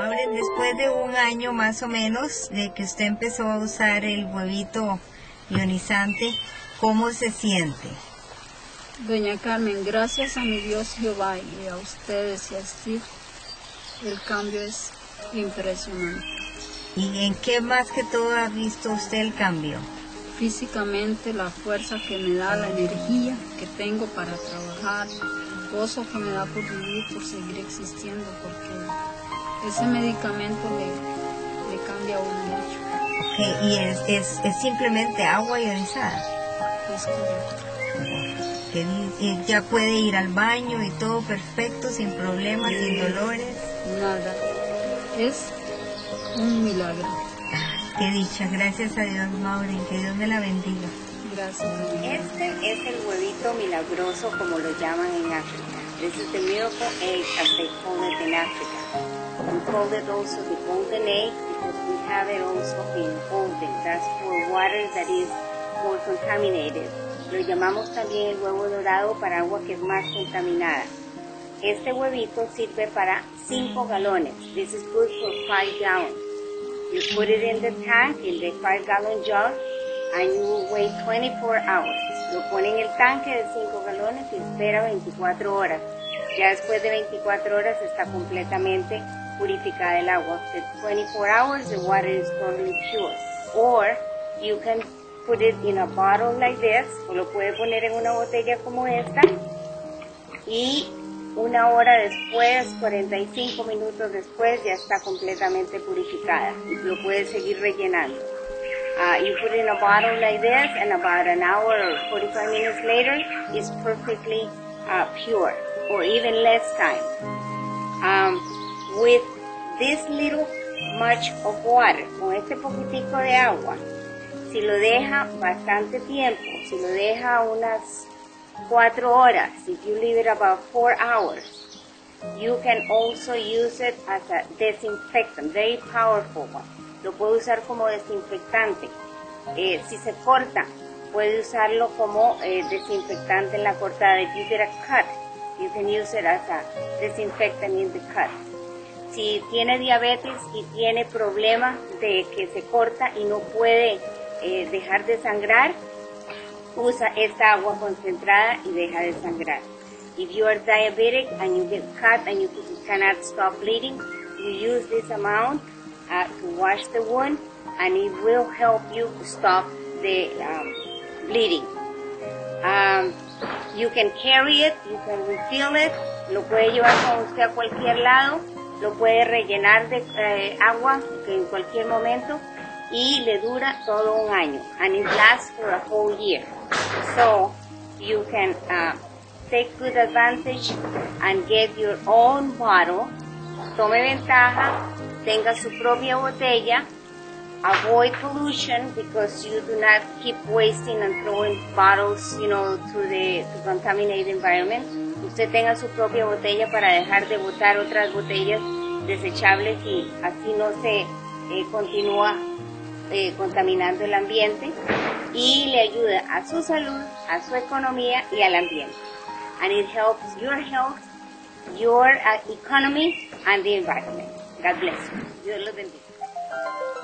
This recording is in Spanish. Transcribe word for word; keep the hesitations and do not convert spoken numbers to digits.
Maureen, después de un año más o menos de que usted empezó a usar el huevito ionizante, ¿cómo se siente? Doña Carmen, gracias a mi Dios Jehová y a ustedes y a Steve, el cambio es impresionante. ¿Y en qué más que todo ha visto usted el cambio? Físicamente, la fuerza que me da, la energía que tengo para trabajar, el gozo que me da por vivir, por seguir existiendo, porque ese medicamento le, le cambia a uno mucho. Okay, ¿y es, es, es simplemente agua ionizada? Es correcto. Que, y ya puede ir al baño y todo perfecto, sin problemas, sí, sin dolores. Nada. Es un milagro. Qué dicha. Gracias a Dios, Maureen. Que Dios me la bendiga. Gracias. Este es el huevito milagroso, como lo llaman en África. This is the miracle egg, as they call it in Africa. We call it also the golden egg, because we have it also in golden. That's for water that is more contaminated. Lo llamamos también el huevo dorado para agua que es más contaminada. Este huevito sirve para cinco galones. This is good for five gallons. You put it in the tank, in the five gallon jar, and you will wait twenty-four hours. Lo pone en el tanque de cinco galones y espera veinticuatro horas. Ya después de veinticuatro horas está completamente purificada el agua. After twenty-four hours, the water is totally pure. Or you can put it in a bottle like this, o lo puede poner en una botella como esta, y una hora después, cuarenta y cinco minutos después, ya está completamente purificada. Lo puede seguir rellenando. Uh, you put it in a bottle like this, and about an hour or forty-five minutes later, it's perfectly uh, pure, or even less time. Um, with this little much of water, con este poquitico de agua, si lo deja bastante tiempo, si lo deja unas cuatro horas, if you leave it about four hours, you can also use it as a disinfectant, very powerful one. Lo puede usar como desinfectante. Eh, si se corta, puede usarlo como eh, desinfectante en la cortada. If you get a cut, you can use it as a disinfectant in the cut. Si tiene diabetes y tiene problemas de que se corta y no puede Eh, dejar de sangrar, usa esta agua concentrada y deja de sangrar. If you are diabetic and you get cut and you cannot stop bleeding, you use this amount uh, to wash the wound, and it will help you stop the um, bleeding. Um, you can carry it, you can refill it, lo puede llevar con usted a cualquier lado, lo puede rellenar de eh, agua que en cualquier momento, y le dura todo un año, and it lasts for a whole year. So you can uh, take good advantage and get your own bottle. Tome ventaja, tenga su propia botella, avoid pollution because you do not keep wasting and throwing bottles, you know, to the to contaminate environment. Usted tenga su propia botella para dejar de botar otras botellas desechables y así no se eh, continúa Eh, contaminando el ambiente, y le ayuda a su salud, a su economía y al ambiente. And it helps your health, your uh, economy and the environment. God bless you. Dios los bendiga.